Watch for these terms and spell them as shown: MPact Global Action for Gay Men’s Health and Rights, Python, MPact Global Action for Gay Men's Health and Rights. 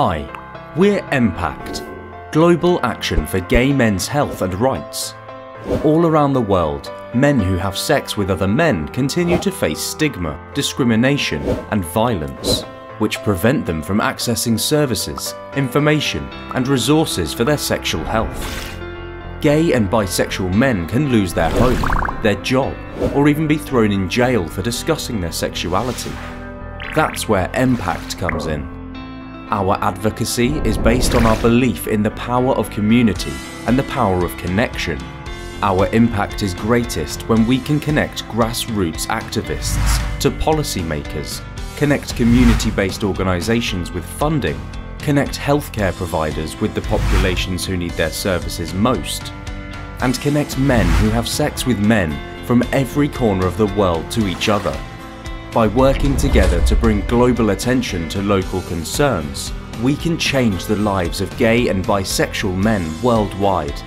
Hi, we're MPact, Global Action for Gay Men's Health and Rights. All around the world, men who have sex with other men continue to face stigma, discrimination, and violence, which prevent them from accessing services, information, and resources for their sexual health. Gay and bisexual men can lose their home, their job, or even be thrown in jail for discussing their sexuality. That's where MPact comes in. Our advocacy is based on our belief in the power of community and the power of connection. Our impact is greatest when we can connect grassroots activists to policymakers, connect community-based organisations with funding, connect healthcare providers with the populations who need their services most, and connect men who have sex with men from every corner of the world to each other. By working together to bring global attention to local concerns, we can change the lives of gay and bisexual men worldwide.